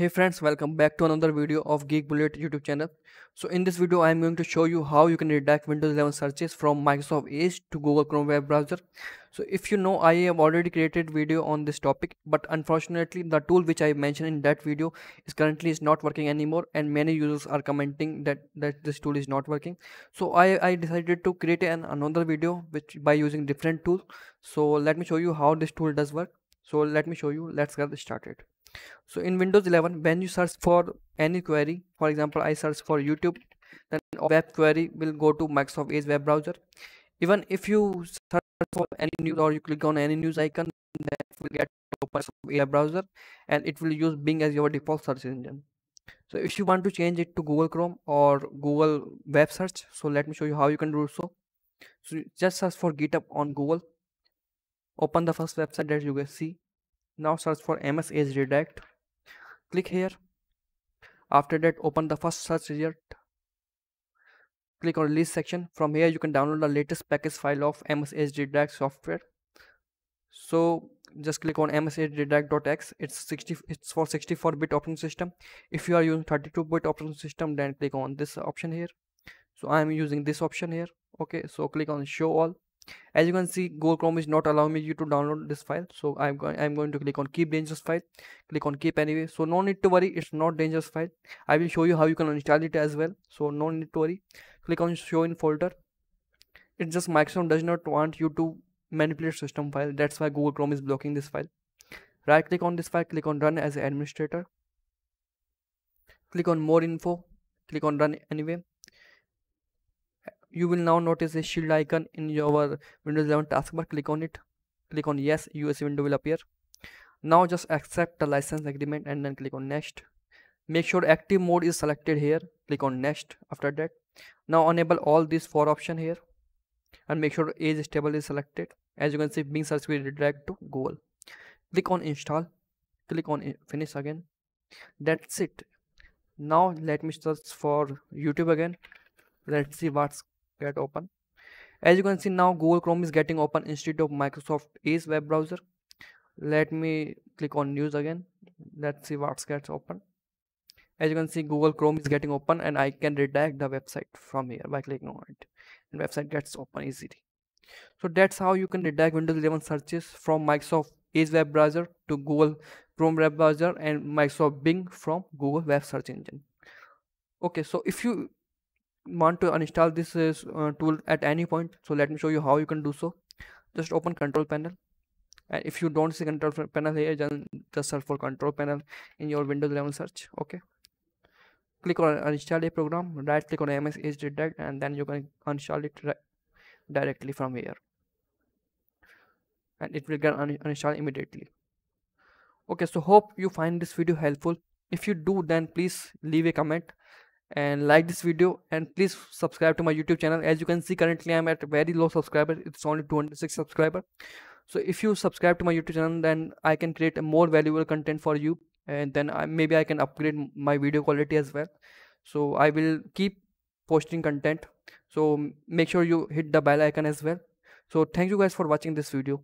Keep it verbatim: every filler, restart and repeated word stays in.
Hey friends, welcome back to another video of Geek Bullet YouTube channel. So in this video I am going to show you how you can redirect Windows eleven searches from Microsoft Edge to Google Chrome web browser. So if you know, I have already created video on this topic, but unfortunately the tool which I mentioned in that video is currently is not working anymore, and many users are commenting that that this tool is not working. So I, I decided to create an another video which by using different tool. So let me show you how this tool does work. So let me show you. Let's get started. So in Windows eleven, when you search for any query, for example I search for YouTube, then web query will go to Microsoft Edge web browser. Even if you search for any news or you click on any news icon, that will get to Microsoft Edge browser and it will use Bing as your default search engine. So if you want to change it to Google Chrome or Google Web Search, so let me show you how you can do so. So just search for GitHub on Google. Open the first website that you can see. Now search for M S Edge Redirect. Click here. After that, open the first search result. Click on release section. From here you can download the latest package file of M S Edge Redirect software. So just click on M S Edge Redirect dot x. It's sixty. It's for sixty-four bit operating system. If you are using thirty-two bit operating system, then click on this option here. So I am using this option here. Okay. So click on Show All. As you can see, Google Chrome is not allowing me you to download this file, so I'm going I'm going to click on keep dangerous file. Click on keep anyway, so no need to worry, it's not dangerous file. I will show you how you can uninstall it as well, so no need to worry. Click on show in folder. It's just Microsoft does not want you to manipulate system file, that's why Google Chrome is blocking this file. Right click on this file, click on run as administrator. Click on more info, click on run anyway. You will now notice a shield icon in your Windows eleven taskbar. Click on it. Click on yes, U A C window will appear. Now just accept the license agreement and then click on next. Make sure active mode is selected here. Click on next after that. Now enable all these four options here. And make sure Edge stable is selected. As you can see, Bing search will redirect to Google. Click on install. Click on finish again. That's it. Now let me search for YouTube again. Let's see what's get open. As you can see, now Google Chrome is getting open instead of Microsoft Edge web browser. Let me click on news again. Let's see what gets open. As you can see, Google Chrome is getting open and I can redirect the website from here by clicking on it, and website gets open easily. So that's how you can redirect Windows eleven searches from Microsoft Edge web browser to Google Chrome web browser and Microsoft Bing from Google web search engine. Okay, so if you want to uninstall this uh, tool at any point, so let me show you how you can do so. Just open control panel, and if you don't see control panel here, then just search for control panel in your Windows eleven search. Okay, click on uninstall a program, right click on M S Edge Redirect, and then you can uninstall it directly from here, and it will get un uninstalled immediately. Okay, so hope you find this video helpful. If you do, then please leave a comment and like this video, and please subscribe to my YouTube channel. As you can see, currently I'm at very low subscriber, it's only two hundred six subscriber. So if you subscribe to my YouTube channel, then I can create a more valuable content for you, and then I, maybe I can upgrade my video quality as well. So I will keep posting content, so make sure you hit the bell icon as well. So thank you guys for watching this video.